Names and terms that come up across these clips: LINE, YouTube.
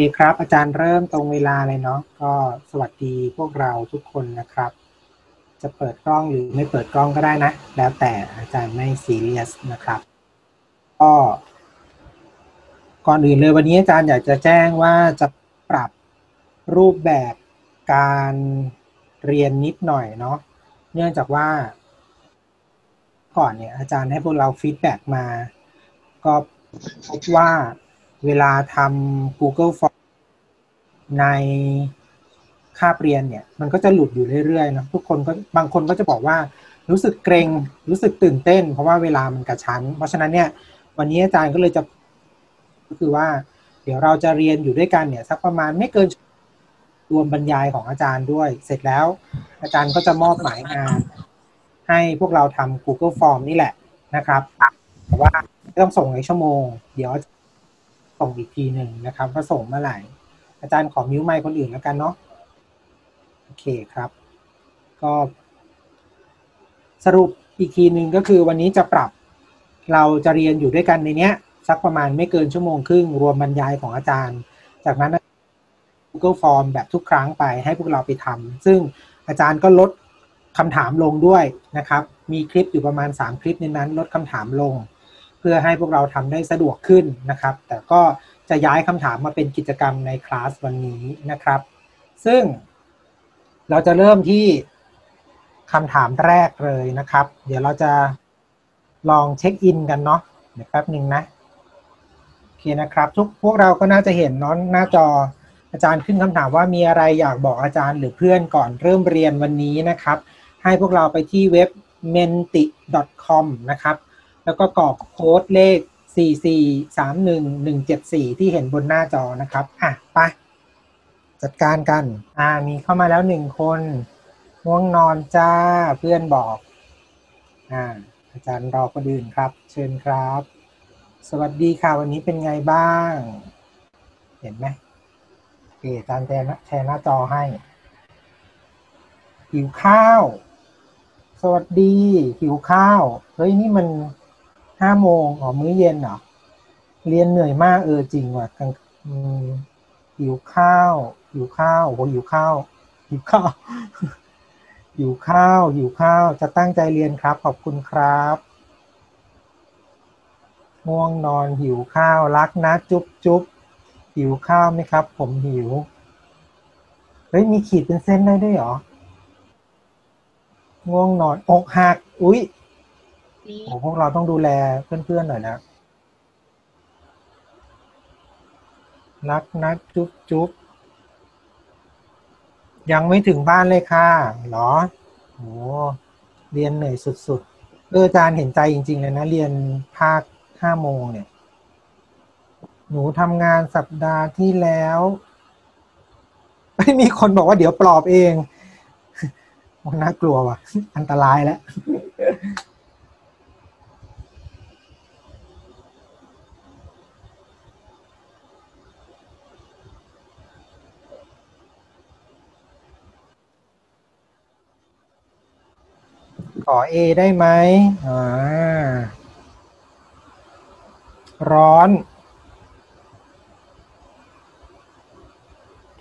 เคครับอาจารย์เริ่มตรงเวลาเลยเนาะก็สวัสดีพวกเราทุกคนนะครับจะเปิดกล้องหรือไม่เปิดกล้องก็ได้นะแล้วแต่อาจารย์ไม่ซีเรียสนะครับก็ก่อนอื่นเลยวันนี้อาจารย์อยากจะแจ้งว่าจะปรับรูปแบบการเรียนนิดหน่อยเนาะเนื่องจากว่าก่อนเนี่ยอาจารย์ให้พวกเราฟีดแบ็กมาก็พบว่าเวลาทำ Google Form ในคาบเรียนเนี่ยมันก็จะหลุดอยู่เรื่อยๆเนาะทุกคนก็บางคนก็จะบอกว่ารู้สึกเกรงรู้สึกตื่นเต้นเพราะว่าเวลามันกระชั้นเพราะฉะนั้นเนี่ยวันนี้อาจารย์ก็เลยจะก็คือว่าเดี๋ยวเราจะเรียนอยู่ด้วยกันเนี่ยสักประมาณไม่เกินรวมบรรยายของอาจารย์ด้วยเสร็จแล้วอาจารย์ก็จะมอบหมายงานให้พวกเราทำ Google Form นี่แหละนะครับแต่ว่าไม่ต้องส่งในชั่วโมงเดี๋ยวส่งอีกทีหนึ่งนะครับว่าส่งเมื่อไหร่อาจารย์ขอมิวไมค์คนอื่นแล้วกันเนาะโอเคครับก็สรุปอีกทีหนึ่งก็คือวันนี้จะปรับเราจะเรียนอยู่ด้วยกันในเนี้ยสักประมาณไม่เกินชั่วโมงครึ่งรวมบรรยายของอาจารย์จากนั้น Google Form แบบทุกครั้งไปให้พวกเราไปทำซึ่งอาจารย์ก็ลดคำถามลงด้วยนะครับมีคลิปอยู่ประมาณ3คลิปในนั้นลดคำถามลงเพื่อให้พวกเราทำได้สะดวกขึ้นนะครับแต่ก็จะย้ายคำถามมาเป็นกิจกรรมในคลาสวันนี้นะครับซึ่งเราจะเริ่มที่คำถามแรกเลยนะครับเดี๋ยวเราจะลองเช็คอินกันเนาะเดี๋ยวแป๊บหนึ่งนะโอเคนะครับทุกพวกเราก็น่าจะเห็นน้องหน้าจออาจารย์ขึ้นคำถามว่ามีอะไรอยากบอกอาจารย์หรือเพื่อนก่อนเริ่มเรียนวันนี้นะครับให้พวกเราไปที่เว็บ menti.com นะครับแล้วก็กรอกโค้ดเลข 4431174 ที่เห็นบนหน้าจอนะครับอ่ะไปจัดการกันมีเข้ามาแล้ว1คนง่วงนอนจ้าเพื่อนบอกอาจารย์รอคนอื่นครับเชิญครับสวัสดีค่ะวันนี้เป็นไงบ้างเห็นไหมเดี๋ยวอาจารย์แชร์หน้าจอให้หิวข้าวสวัสดีหิวข้าวเฮ้ยนี่มัน5 โมงอ๋อมื้อเย็นเหรอเรียนเหนื่อยมากจริงว่ะหิวข้าวหิวข้าวโหหิวข้าวหิวข้าวหิวข้าวหิวข้าวจะตั้งใจเรียนครับขอบคุณครับง่วงนอนหิวข้าวรักนะจุ๊บจุ๊บหิวข้าวไหมครับผมหิวเฮ้ยมีขีดเป็นเส้นได้ด้วยเหรอง่วงนอนอกหักอุ๊ยพวกเราต้องดูแลเพื่อนๆหน่อยนะรักนะจุ๊บจุ๊บยังไม่ถึงบ้านเลยค่ะหรอโหเรียนเหนื่อยสุดๆอาจารย์เห็นใจจริงๆเลยนะเรียนภาค5 โมงเนี่ยหนูทำงานสัปดาห์ที่แล้วไม่มีคนบอกว่าเดี๋ยวปลอบเองน่ากลัวว่ะอันตรายแล้วขอ A ได้ไหมร้อน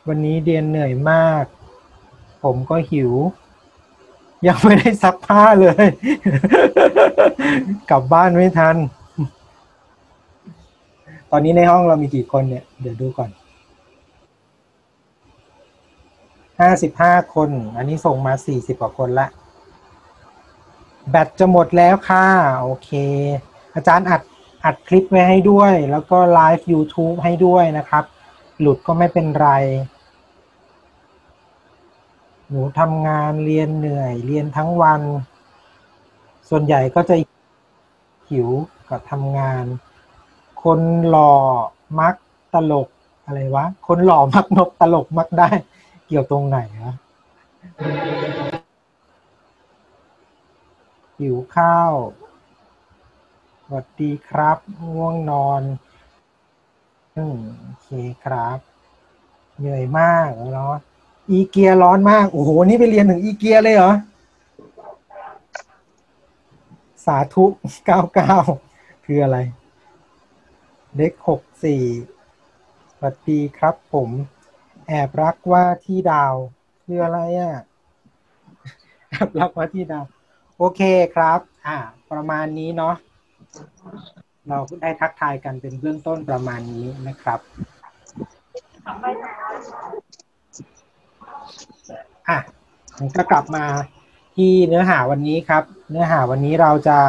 วันนี้เรียนเหนื่อยมากผมก็หิวยังไม่ได้ซักผ้าเลยกลับบ้านไม่ทันตอนนี้ในห้องเรามีกี่คนเนี่ยเดี๋ยวดูก่อน55 คนอันนี้ส่งมา40 กว่าคนละแบตจะหมดแล้วค่ะโอเคอาจารย์อัดคลิปไว้ให้ด้วยแล้วก็ไลฟ์ YouTube ให้ด้วยนะครับหลุดก็ไม่เป็นไรหนูทำงานเรียนเหนื่อยเรียนทั้งวันส่วนใหญ่ก็จะหิวกับทำงานคนหล่อมักตลกอะไรวะคนหล่อมักนกตลกมักได้เกี่ยวตรงไหนวะหิวข้าวสวัสดีครับง่วงนอนโอเคครับเหนื่อยมากเนาะอีเกียร้อนมากโอ้โหนี่ไปเรียนถึงอีเกียเลยเหรอสาธุ99คืออะไรเลข64 สวัสดีครับผมแอบรักว่าที่ดาวคืออะไรอ่ะแอบรักว่าที่ดาวโอเคครับประมาณนี้เนาะเราได้ทักทายกันเป็นเบื้องต้นประมาณนี้นะครับผมจะกลับมาที่เนื้อหาวันนี้ครับเนื้อหาวันนี้เราจะ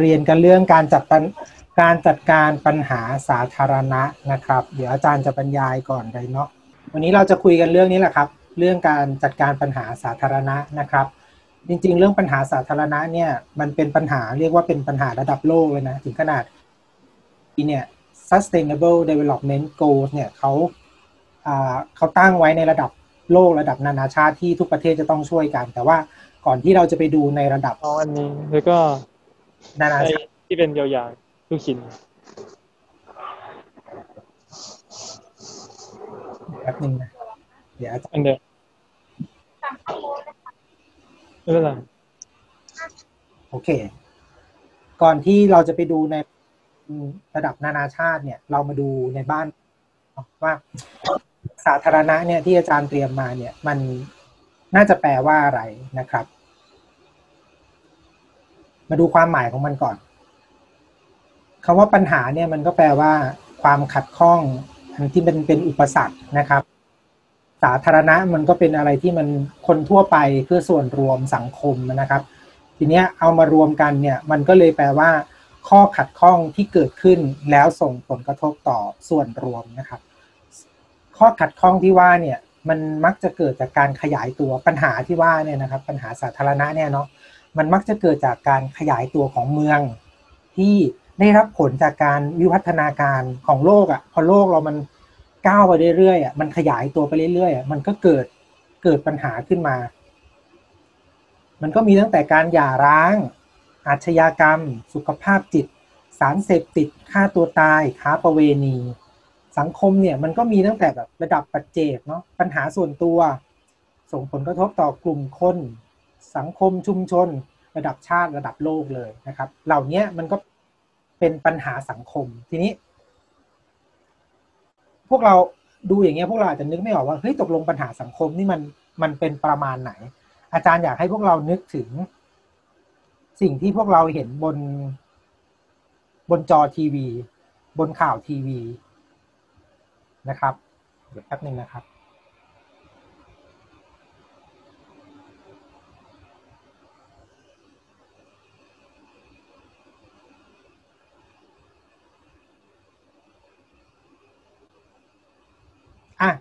เรียนกันเรื่องการจัดการปัญหาสาธารณะนะครับเดี๋ยวอาจารย์จะบรรยายก่อนเลยเนาะวันนี้เราจะคุยกันเรื่องนี้แหละครับเรื่องการจัดการปัญหาสาธารณะนะครับจริงๆเรื่องปัญหาสาธารณะเนี่ยมันเป็นปัญหาเรียกว่าเป็นปัญหาระดับโลกเลยนะถึงขนาดเนี่ย sustainable development goals เนี่ยเขาตั้งไว้ในระดับโลกระดับนานาชาติที่ทุกประเทศจะต้องช่วยกันแต่ว่าก่อนที่เราจะไปดูในระดับอันนี้แล้วก็นานาชาติที่เป็นยาวๆลูกชิ้นแป๊บนึงนะเดี๋ยวอันเดียวไม่เป็นไรโอเคก่อนที่เราจะไปดูในระดับนานาชาติเนี่ยเรามาดูในบ้านว่าสาธารณะเนี่ยที่อาจารย์เตรียมมาเนี่ยมันน่าจะแปลว่าอะไรนะครับมาดูความหมายของมันก่อนคำว่าปัญหาเนี่ยมันก็แปลว่าความขัดข้องอันที่เป็นอุปสรรคนะครับสาธารณะมันก็เป็นอะไรที่มันคนทั่วไปเพื่อส่วนรวมสังคมนะครับทีเนี้ยเอามารวมกันเนี่ยมันก็เลยแปลว่าข้อขัดข้องที่เกิดขึ้นแล้วส่งผลกระทบต่อส่วนรวมนะครับข้อขัดข้องที่ว่าเนี่ยมันมักจะเกิดจากการขยายตัวปัญหาที่ว่าเนี่ยนะครับปัญหาสาธารณะเนี่ยเนาะมันมักจะเกิดจากการขยายตัวของเมืองที่ได้รับผลจากการวิวัฒนาการของโลกอ่ะพอโลกเรามันก้าวไปเรื่อยๆอ่ะมันขยายตัวไปเรื่อยๆอ่ะมันก็เกิดปัญหาขึ้นมามันก็มีตั้งแต่การหย่าร้างอาชญากรรมสุขภาพจิตสารเสพติดฆ่าตัวตายค้าประเวณีสังคมเนี่ยมันก็มีตั้งแต่แบบระดับปัจเจกเนาะปัญหาส่วนตัวส่งผลกระทบต่อกลุ่มคนสังคมชุมชนระดับชาติระดับโลกเลยนะครับเหล่านี้มันก็เป็นปัญหาสังคมทีนี้พวกเราดูอย่างเงี้ยพวกเราอาจจะนึกไม่ออกว่าเฮ้ยตกลงปัญหาสังคมนี่มันเป็นประมาณไหนอาจารย์อยากให้พวกเรานึกถึงสิ่งที่พวกเราเห็นบนจอทีวีบนข่าวทีวีนะครับเดี๋ยวแป๊บนึงนะครับ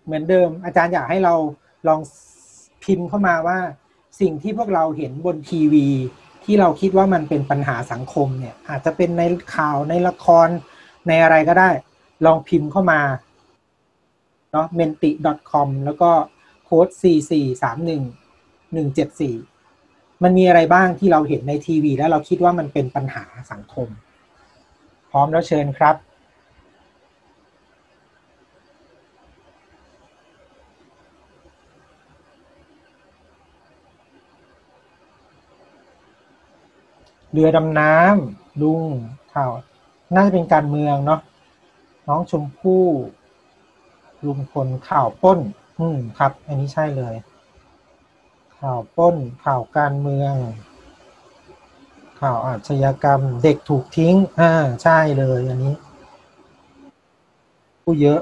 เหมือนเดิมอาจารย์อยากให้เราลองพิมพ์เข้ามาว่าสิ่งที่พวกเราเห็นบนทีวีที่เราคิดว่ามันเป็นปัญหาสังคมเนี่ยอาจจะเป็นในข่าวในละครในอะไรก็ได้ลองพิมพ์เข้ามาเนาะ menti.com แล้วก็โค้ด 4431174 มันมีอะไรบ้างที่เราเห็นในทีวีแล้วเราคิดว่ามันเป็นปัญหาสังคมพร้อมแล้วเชิญครับเรือดำน้ำลุงข่าวน่าจะเป็นการเมืองเนาะน้องชมพู่ลุงพลข่าวป้นครับอันนี้ใช่เลยข่าวป้นข่าวการเมืองข่าวอาชญากรรมเด็กถูกทิ้งใช่เลยอันนี้ผู้เยอะ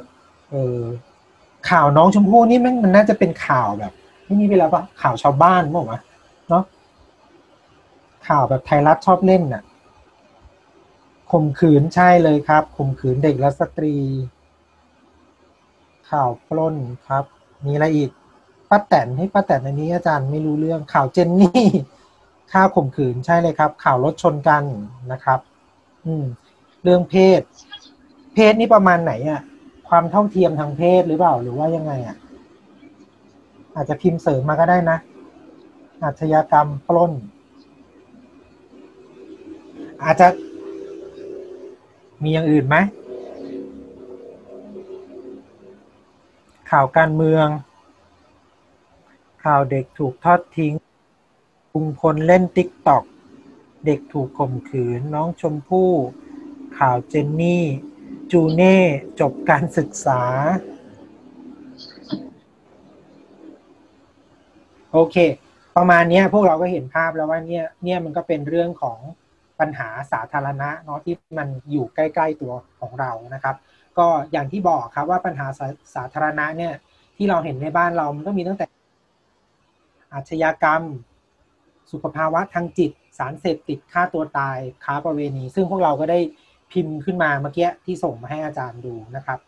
ข่าวน้องชมพู่นี่มันน่าจะเป็นข่าวแบบไม่มีเวลาปะข่าวชาวบ้านมั้งวะเนาะข่าวแบบไทยรัฐชอบเล่นน่ะข่มขืนใช่เลยครับข่มขืนเด็กและสตรีข่าวปล้นครับมีอะไรอีกป้าแตนให้ป้าแตนอันนี้อาจารย์ไม่รู้เรื่องข่าวเจนนี่ข่าวข่มขืนใช่เลยครับข่าวรถชนกันนะครับเรื่องเพศนี่ประมาณไหนอ่ะความเท่าเทียมทางเพศหรือเปล่าหรือว่ายังไงอ่ะอาจจะพิมพ์เสริมมาก็ได้นะอาชญากรรมปล้นอาจจะมีอย่างอื่นไหมข่าวการเมืองข่าวเด็กถูกทอดทิ้งลุงพลเล่นติ๊กต็อกเด็กถูกข่มขืนน้องชมพู่ ข่าวเจนนี่จูเน่จบการศึกษาโอเคประมาณนี้พวกเราก็เห็นภาพแล้วว่าเนี่ยมันก็เป็นเรื่องของปัญหาสาธารณะเนาะที่มันอยู่ใกล้ๆตัวของเรานะครับก็อย่างที่บอกครับว่าปัญหาสาธารณะเนี่ยที่เราเห็นในบ้านเรามันก็มีตั้งแต่อาชญากรรมสุขภาวะทางจิตสารเสพติดฆ่าตัวตายค้าประเวณีซึ่งพวกเราก็ได้พิมพ์ขึ้นมาเมื่อกี้ที่ส่งมาให้อาจารย์ดูนะครับ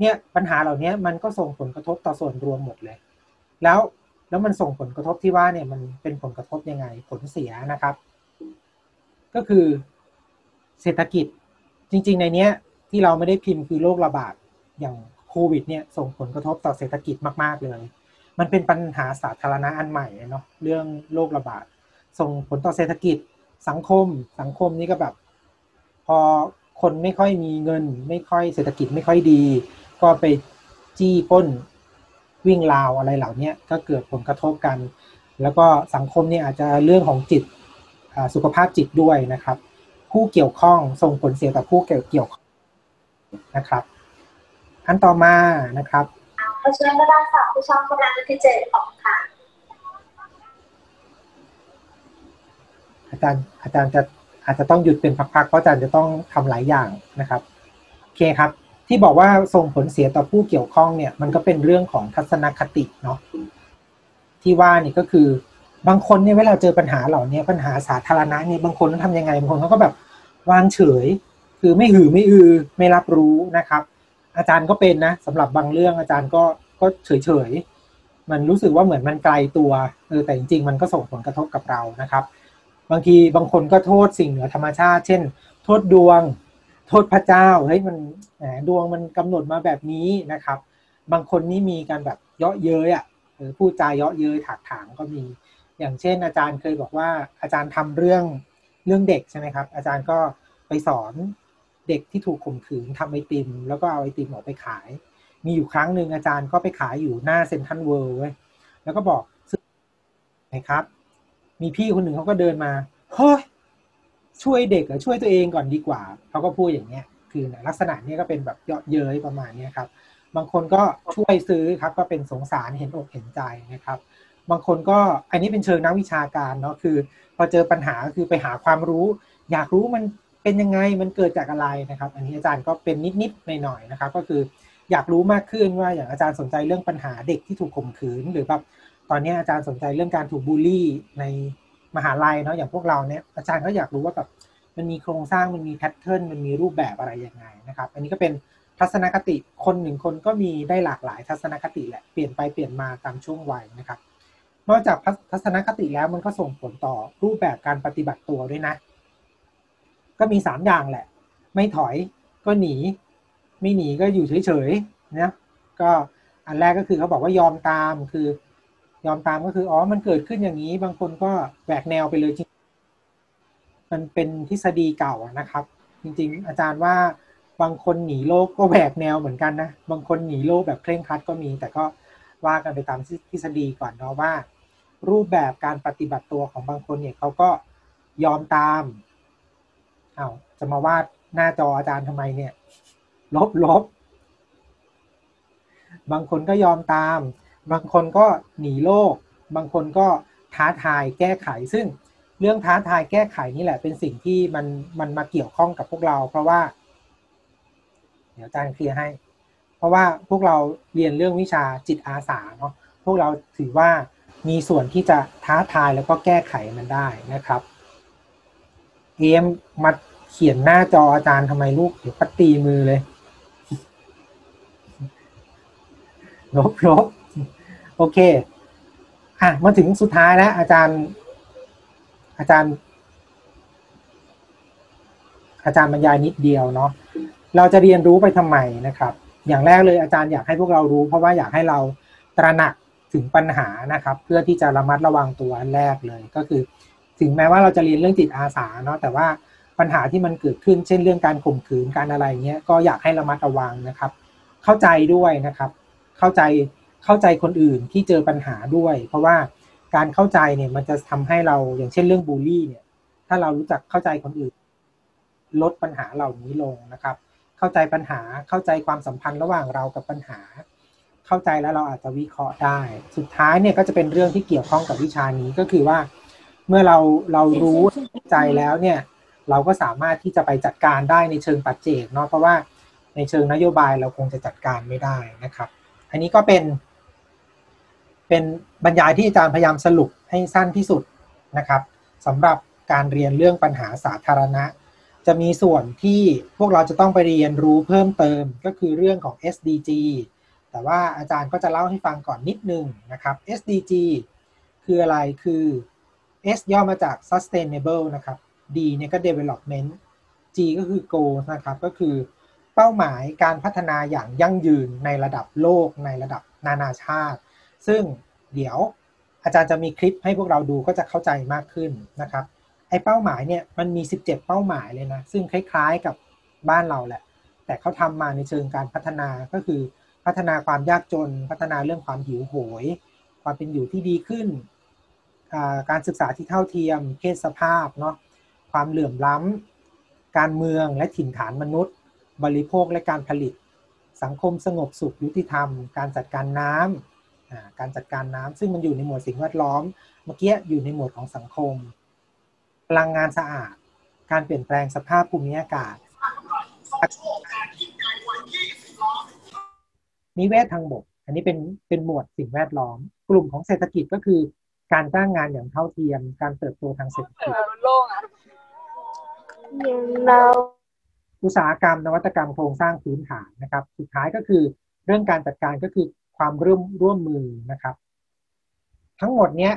เนี่ยปัญหาเหล่านี้มันก็ส่งผลกระทบต่อส่วนรวมหมดเลยแล้วมันส่งผลกระทบที่ว่าเนี่ยมันเป็นผลกระทบยังไงผลเสียนะครับก็คือเศรษฐกิจจริงๆในเนี้ยที่เราไม่ได้พิมพ์คือโรคระบาดอย่างโควิดเนี่ยส่งผลกระทบต่อเศรษฐกิจมากๆเลยมันเป็นปัญหาสาธารณะอันใหม่เนาะเรื่องโรคระบาดส่งผลต่อเศรษฐกิจสังคมนี่ก็แบบพอคนไม่ค่อยมีเงินไม่ค่อยเศรษฐกิจไม่ค่อยดีก็ไปจี้ป้นวิ่งราวอะไรเหล่านี้ก็เกิดผลกระทบกันแล้วก็สังคมเนี่ยอาจจะเรื่องของจิตสุขภาพจิตด้วยนะครับผู้เกี่ยวข้องส่งผลเสียต่อผู้เกี่ยวข้องนะครับอันต่อมานะครับขอเชิญกระดาษสอบที่ช่องกระดาษที่7ออกค่ะอาจารย์จะอาจจะต้องหยุดเป็นพักๆเพราะอาจารย์จะต้องทำหลายอย่างนะครับโอเคครับที่บอกว่าส่งผลเสียต่อผู้เกี่ยวข้องเนี่ยมันก็เป็นเรื่องของทัศนคติเนาะที่ว่านี่ก็คือบางคนเนี่ยเวลาเจอปัญหาเหล่านี้ปัญหาสาธารณะเนี่ยบางคนต้องทำยังไงบางคนเขาก็แบบวางเฉยคือไม่หือไม่อือไม่รับรู้นะครับอาจารย์ก็เป็นนะสำหรับบางเรื่องอาจารย์ก็เฉยมันรู้สึกว่าเหมือนมันไกลตัวแต่จริงๆมันก็ส่งผลกระทบกับเรานะครับบางทีบางคนก็โทษสิ่งเหนือธรรมชาติเช่นโทษดวงโทษพระเจ้าเฮ้ยมันดวงมันกำหนดมาแบบนี้นะครับบางคนนี่มีการแบบเยาะเย้ยพูดจาเยาะเย้ยถากถางก็มีอย่างเช่นอาจารย์เคยบอกว่าอาจารย์ทำเรื่องเด็กใช่ไหมครับอาจารย์ก็ไปสอนเด็กที่ถูกข่มขืนทำไอติมแล้วก็เอาไอติมออกไปขายมีอยู่ครั้งหนึ่งอาจารย์ก็ไปขายอยู่หน้าเซ็นทรัลเวิลด์แล้วก็บอกนะครับมีพี่คนหนึ่งเขาก็เดินมาเฮ้ยช่วยเด็กช่วยตัวเองก่อนดีกว่าเขาก็พูดอย่างเนี้ยคือลักษณะนี้ก็เป็นแบบเยาะเย้ยประมาณนี้ครับบางคนก็ช่วยซื้อครับก็เป็นสงสารเห็นอกเห็นใจนะครับบางคนก็อันนี้เป็นเชิงนักวิชาการเนาะคือพอเจอปัญหาคือไปหาความรู้อยากรู้มันเป็นยังไงมันเกิดจากอะไรนะครับอันนี้อาจารย์ก็เป็นนิดหน่อยๆนะครับก็คืออยากรู้มากขึ้นว่าอย่างอาจารย์สนใจเรื่องปัญหาเด็กที่ถูกข่มขืนหรือแบบตอนนี้อาจารย์สนใจเรื่องการถูกบูลลี่ในมหาลัยเนาะอย่างพวกเราเนี่ยอาจารย์ก็อยากรู้ว่าแบบมันมีโครงสร้างมันมีแพทเทิร์นมันมีรูปแบบอะไรยังไงนะครับอันนี้ก็เป็นทัศนคติคนหนึ่งคนก็มีได้หลากหลายทัศนคติแหละเปลี่ยนไปเปลี่ยนมาตามช่วงวัยนะครับนอกจากทัศนคติแล้วมันก็ส่งผลต่อรูปแบบการปฏิบัติตัวด้วยนะก็มี3อย่างแหละไม่ถอยก็หนีไม่หนีก็อยู่เฉยๆนะก็อันแรกก็คือเขาบอกว่ายอมตามคือยอมตามก็คืออ๋อมันเกิดขึ้นอย่างนี้บางคนก็แหวกแนวไปเลยจริงมันเป็นทฤษฎีเก่านะครับจริงๆอาจารย์ว่าบางคนหนีโลกก็แหวกแนวเหมือนกันนะบางคนหนีโลกแบบเคร่งครัดก็มีแต่ก็ว่ากันไปตามทฤษฎีก่อนเนาะว่ารูปแบบการปฏิบัติตัวของบางคนเนี่ยเขาก็ยอมตามเอาจะมาวาดหน้าจออาจารย์ทำไมเนี่ยลบ บางคนก็ยอมตามบางคนก็หนีโลกบางคนก็ท้าทายแก้ไขซึ่งเรื่องท้าทายแก้ไขนี่แหละเป็นสิ่งที่มันมาเกี่ยวข้องกับพวกเราเพราะว่าเดี๋ยวอาจารย์เคลียร์ให้เพราะว่าพวกเราเรียนเรื่องวิชาจิตอาสาเนาะพวกเราถือว่ามีส่วนที่จะท้าทายแล้วก็แก้ไขมันได้นะครับเอมมาเขียนหน้าจออาจารย์ทำไมลูกเดี๋ยวปัดตีมือเลยลบโอเคมาถึงสุดท้ายแล้วอาจารย์บรรยายนิดเดียวเนาะเราจะเรียนรู้ไปทำไมนะครับอย่างแรกเลยอาจารย์อยากให้พวกเรารู้เพราะว่าอยากให้เราตระหนักถึงปัญหานะครับเพื่อที่จะระมัดระวังตัวอันแรกเลยก็คือถึงแม้ว่าเราจะเรียนเรื่องจิตอาสาเนาะแต่ว่าปัญหาที่มันเกิดขึ้นเช่นเรื่องการข่มขืนการอะไรเงี้ยก็อยากให้ระมัดระวังนะครับเข้าใจด้วยนะครับเข้าใจคนอื่นที่เจอปัญหาด้วยเพราะว่าการเข้าใจเนี่ยมันจะทำให้เราอย่างเช่นเรื่องบูลลี่เนี่ยถ้าเรารู้จักเข้าใจคนอื่น ลดปัญหาเหล่านี้ลงนะครับเข้าใจปัญหาเข้าใจความสัมพันธ์ระหว่างเรากับปัญหาเข้าใจแล้วเราอาจจะวิเคราะห์ได้สุดท้ายเนี่ยก็จะเป็นเรื่องที่เกี่ยวข้องกับวิชานี้ก็คือว่าเมื่อเรารู้เข้าใจแล้วเนี่ยเราก็สามารถที่จะไปจัดการได้ในเชิงปัจเจกเนาะเพราะว่าในเชิงนโยบายเราคงจะจัดการไม่ได้นะครับอันนี้ก็เป็นบรรยายที่อาจารย์พยายามสรุปให้สั้นที่สุดนะครับสำหรับการเรียนเรื่องปัญหาสาธารณะจะมีส่วนที่พวกเราจะต้องไปเรียนรู้เพิ่มเติมก็คือเรื่องของ SDG แต่ว่าอาจารย์ก็จะเล่าให้ฟังก่อนนิดนึงนะครับ SDG คืออะไรคือ S ย่อมาจาก Sustainable นะครับ D เนี่ยก็ Development G ก็คือ Goal นะครับก็คือเป้าหมายการพัฒนาอย่างยั่งยืนในระดับโลกในระดับนานาชาติซึ่งเดี๋ยวอาจารย์จะมีคลิปให้พวกเราดูก็จะเข้าใจมากขึ้นนะครับไอ้เป้าหมายเนี่ยมันมี17เป้าหมายเลยนะซึ่งคล้ายๆกับบ้านเราแหละแต่เขาทำมาในเชิงการพัฒนาก็คือพัฒนาความยากจนพัฒนาเรื่องความหิวโหยความเป็นอยู่ที่ดีขึ้นการศึกษาที่เท่าเทียมเพศสภาพเนาะความเหลื่อมล้ำการเมืองและถิ่นฐานมนุษย์บริโภคและการผลิตสังคมสงบสุขยุติธรรมการจัดการน้ำการจัดการน้ำซึ่งมันอยู่ในหมวดสิ่งแวดล้อมเมื่อกี้อยู่ในหมวดของสังคมพลังงานสะอาดการเปลี่ยนแปลงสภาพภูมิอากาศนิเวศทางบกอันนี้เป็นหมวดสิ่งแวดล้อมกลุ่มของเศรษฐกิจก็คือการจ้างงานอย่างเท่าเทียมการเติบโตทางเศรษฐกิจอุตสาหกรรมนวัตกรรมโครงสร้างพื้นฐานนะครับสุดท้ายก็คือเรื่องการจัดการก็คือความร่วมมือนะครับทั้งหมดเนี้ย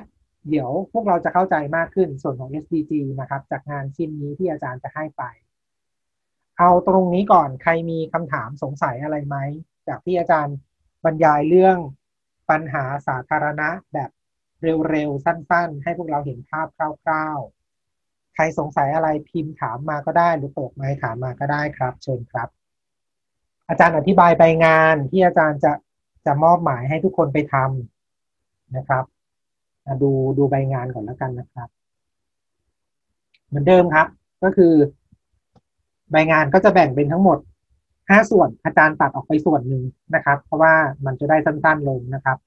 เดี๋ยวพวกเราจะเข้าใจมากขึ้นส่วนของ SDG นะครับจากงานชิ้นนี้ที่อาจารย์จะให้ไปเอาตรงนี้ก่อนใครมีคำถามสงสัยอะไรไหมจากที่อาจารย์บรรยายเรื่องปัญหาสาธารณะแบบเร็วๆสั้นๆให้พวกเราเห็นภาพคร่าวๆใครสงสัยอะไรพิมพ์ถามมาก็ได้หรือเปิดไมค์ถามมาก็ได้ครับเชิญครับอาจารย์อธิบายไปงานที่อาจารย์จะมอบหมายให้ทุกคนไปทำนะครับดูใบงานก่อนแล้วกันนะครับเหมือนเดิมครับก็คือใบงานก็จะแบ่งเป็นทั้งหมด5ส่วนอาจารย์ตัดออกไปส่วนหนึ่งนะครับเพราะว่ามันจะได้สั้นๆลงนะครับ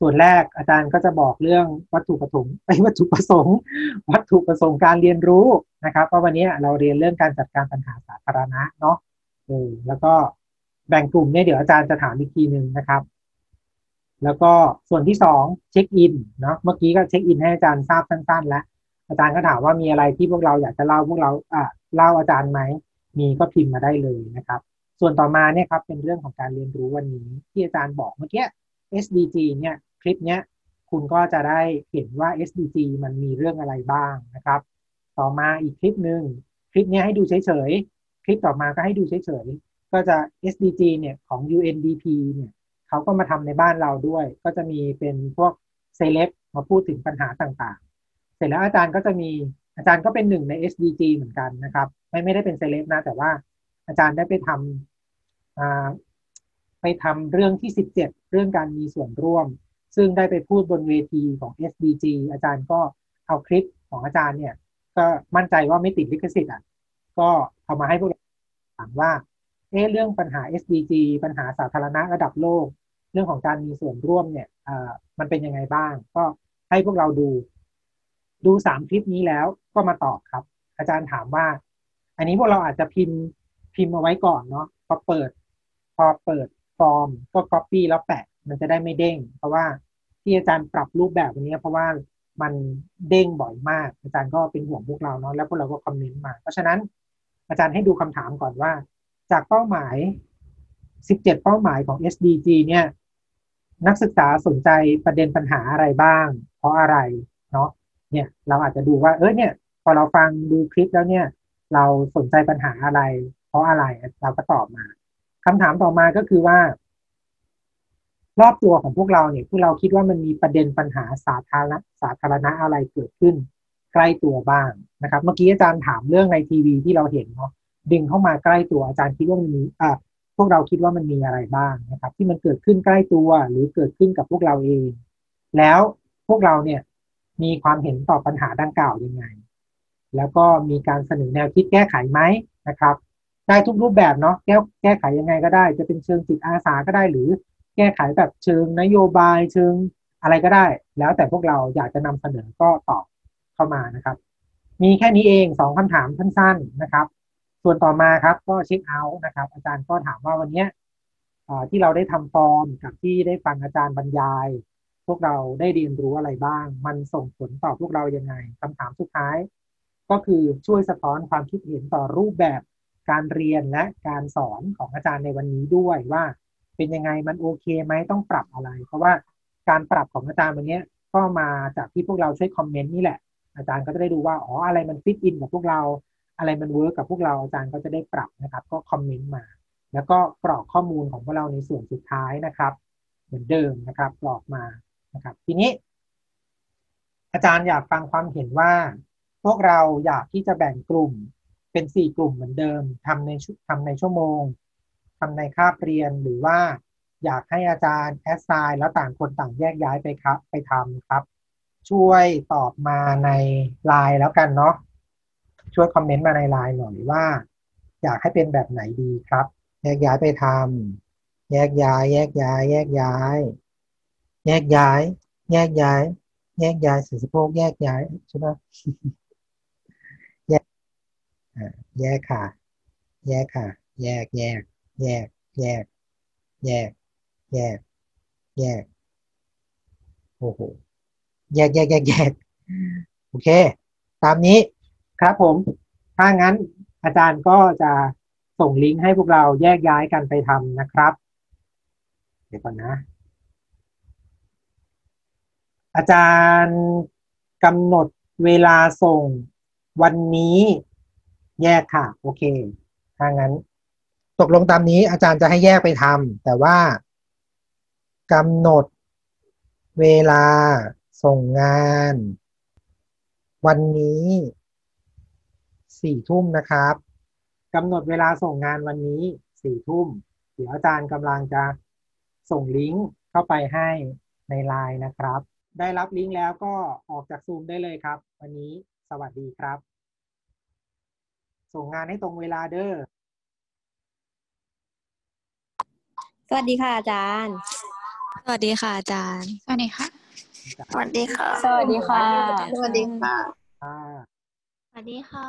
ส่วนแรกอาจารย์ก็จะบอกเรื่องวัตถุประสงค์การเรียนรู้นะครับเพราะวันนี้เราเรียนเรื่องการจัดการปัญหาสาธารณะเนาะแล้วก็แบ่งกลุ่มเนี่ยเดี๋ยวอาจารย์จะถามอีกทีนึงนะครับแล้วก็ส่วนที่2เช็คอินเนาะเมื่อกี้ก็เช็คอินให้อาจารย์ทราบสั้นๆแล้วอาจารย์ก็ถามว่ามีอะไรที่พวกเราอยากจะเล่าพวกเราเล่าอาจารย์ไหมมีก็พิมพ์มาได้เลยนะครับส่วนต่อมาเนี่ยครับเป็นเรื่องของการเรียนรู้วันนี้ที่อาจารย์บอกเมื่อกี้ SDG เนี่ยคลิปเนี้ยคุณก็จะได้เห็นว่า SDG มันมีเรื่องอะไรบ้างนะครับต่อมาอีกคลิปนึงคลิปเนี้ยให้ดูเฉยๆคลิปต่อมาก็ให้ดูเฉยๆก็จะ SDG เนี่ยของ UNDP เนี่ยเขาก็มาทำในบ้านเราด้วยก็จะมีเป็นพวกเซเลบมาพูดถึงปัญหาต่างๆเสร็จแล้วอาจารย์ก็เป็นหนึ่งใน SDG เหมือนกันนะครับไม่ได้เป็นเซเลบนะแต่ว่าอาจารย์ได้ไปทำเรื่องที่17เรื่องการมีส่วนร่วมซึ่งได้ไปพูดบนเวทีของ SDG อาจารย์ก็เอาคลิปของอาจารย์เนี่ยก็มั่นใจว่าไม่ติดลิขสิทธิ์อ่ะก็เอามาให้พวกเราฟังว่าเรื่องปัญหา SDG ปัญหาสาธารณะระดับโลกเรื่องของการมีส่วนร่วมเนี่ยมันเป็นยังไงบ้างก็ให้พวกเราดู3คลิปนี้แล้วก็มาตอบครับอาจารย์ถามว่าอันนี้พวกเราอาจจะพิมพ์เอาไว้ก่อนเนาะพอเปิดฟอร์มก็ copy แล้วแปะมันจะได้ไม่เด้งเพราะว่าที่อาจารย์ปรับรูปแบบวันนี้เพราะว่ามันเด้งบ่อยมากอาจารย์ก็เป็นห่วงพวกเราเนาะแล้วพวกเราก็คอมเมนต์มาเพราะฉะนั้นอาจารย์ให้ดูคำถามก่อนว่าจากเป้าหมาย17เป้าหมายของ SDG เนี่ยนักศึกษาสนใจประเด็นปัญหาอะไรบ้างเพราะอะไรเนาะเนี่ยเราอาจจะดูว่าเนี่ยพอเราฟังดูคลิปแล้วเนี่ยเราสนใจปัญหาอะไรเพราะอะไรเราก็ตอบมาคำถามต่อมาก็คือว่ารอบตัวของพวกเราเนี่ยที่เราคิดว่ามันมีประเด็นปัญหาสาธารณะอะไรเกิดขึ้นใกล้ตัวบ้างนะครับเมื่อกี้อาจารย์ถามเรื่องในทีวีที่เราเห็นเนาะดึงเข้ามาใกล้ตัวอาจารย์คิดว่ามันมีพวกเราคิดว่ามันมีอะไรบ้างนะครับที่มันเกิดขึ้นใกล้ตัวหรือเกิดขึ้นกับพวกเราเองแล้วพวกเราเนี่ยมีความเห็นต่อปัญหาดังกล่าวยังไงแล้วก็มีการเสนอแนวคิดแก้ไขไหม นะครับได้ทุกรูปแบบเนาะแก้ไขยังไงก็ได้จะเป็นเชิงจิตอาสาก็ได้หรือแก้ไขแบบเชิงนโยบายเชิงอะไรก็ได้แล้วแต่พวกเราอยากจะนำเสนอก็ตอบเข้ามานะครับมีแค่นี้เอง2คำถามสั้นๆนะครับส่วนต่อมาครับก็เช็คเอาท์นะครับอาจารย์ก็ถามว่าวันนี้ที่เราได้ทำฟอร์มกับที่ได้ฟังอาจารย์บรรยายพวกเราได้เรียนรู้อะไรบ้างมันส่งผลต่อพวกเรายังไงคำถามสุดท้ายก็คือช่วยสะท้อนความคิดเห็นต่อรูปแบบการเรียนและการสอนของอาจารย์ในวันนี้ด้วยว่าเป็นยังไงมันโอเคไหมต้องปรับอะไรเพราะว่าการปรับของอาจารย์วันนี้ก็มาจากที่พวกเราช่วยคอมเมนต์นี่แหละอาจารย์ก็จะได้ดูว่าอ๋ออะไรมันฟิตอินกับพวกเราอะไรมันเวิร์กกับพวกเราอาจารย์ก็จะได้ปรับนะครับก็คอมเมนต์มาแล้วก็กรอกข้อมูลของพวกเราในส่วนสุดท้ายนะครับเหมือนเดิมนะครับกรอกมานะครับทีนี้อาจารย์อยากฟังความเห็นว่าพวกเราอยากที่จะแบ่งกลุ่มเป็น4กลุ่มเหมือนเดิมทำในชั่วโมงทำในคาบเรียนหรือว่าอยากให้อาจารย์แอสไซน์แล้วต่างคนต่างแยกย้ายไปครับไปทำครับช่วยตอบมาในไลน์แล้วกันเนาะช่วยคอมเมนต์มาในไลน์หน่อยว่าอยากให้เป็นแบบไหนดีครับแยกย้ายไปทำแยกย้ายเสียสะโพกแยกย้ายใช่ไหมแยกโอ้โหแยกโอเคตามนี้ครับผมถ้างั้นอาจารย์ก็จะส่งลิงก์ให้พวกเราแยกย้ายกันไปทำนะครับเดี๋ยวก่อนนะอาจารย์กำหนดเวลาส่งวันนี้แยกค่ะโอเคถ้างั้นตกลงตามนี้อาจารย์จะให้แยกไปทำแต่ว่ากำหนดเวลาส่งงานวันนี้4 ทุ่มนะครับกำหนดเวลาส่งงานวันนี้4 ทุ่มเดี๋ยวอาจารย์กำลังจะส่งลิงก์เข้าไปให้ในไลน์นะครับได้รับลิงก์แล้วก็ออกจากซูมได้เลยครับวันนี้สวัสดีครับส่งงานให้ตรงเวลาเด้อสวัสดีค่ะอาจารย์สวัสดีค่ะอาจารย์สวัสดีค่ะสวัสดีค่ะสวัสดีค่ะสวัสดีค่ะสวัสดีค่ะ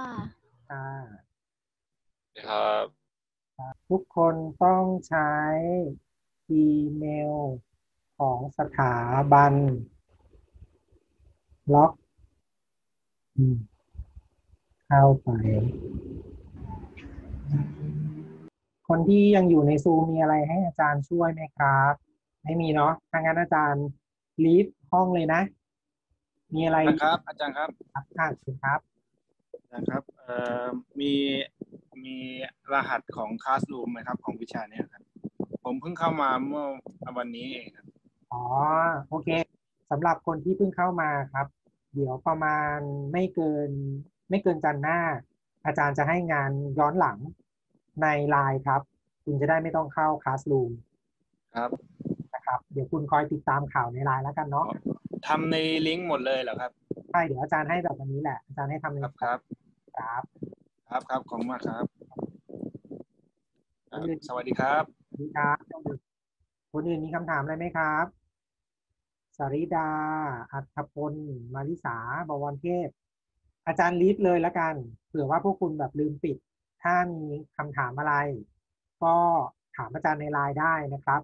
ครับทุกคนต้องใช้อีเมลของสถาบันล็อกเข้าไปคนที่ยังอยู่ในซูมมีอะไรให้อาจารย์ช่วยไหมครับไม่มีเนาะถ้างั้นอาจารย์ลีฟห้องเลยนะมีอะไรครับอาจารย์ครับครับเชิญครับอาจารย์ครับมีรหัสของ Classroom ไหมครับของวิชานี้ครับผมเพิ่งเข้ามาเมื่อวันนี้เองครับอ๋อโอเคสำหรับคนที่เพิ่งเข้ามาครับเดี๋ยวประมาณไม่เกินจันทร์หน้าอาจารย์จะให้งานย้อนหลังในไลน์ครับคุณจะได้ไม่ต้องเข้า Classroom ครับนะครับเดี๋ยวคุณคอยติดตามข่าวในไลน์แล้วกันเนาะทำในลิงก์หมดเลยเหรอครับใช่เดี๋ยวอาจารย์ให้แบบวันนี้แหละอาจารย์ให้ทำเลยครับครับครับขอบคุณมากครับสวัสดีครับสวัสดีครับคนอื่นมีคำถามอะไรไหมครับสริดาอัฐพลมาริสาบวรเทพอาจารย์ลิฟเลยแล้วกันเผื่อว่าพวกคุณแบบลืมปิดถ้ามีคำถามอะไรก็ถามอาจารย์ในไลน์ได้นะครับ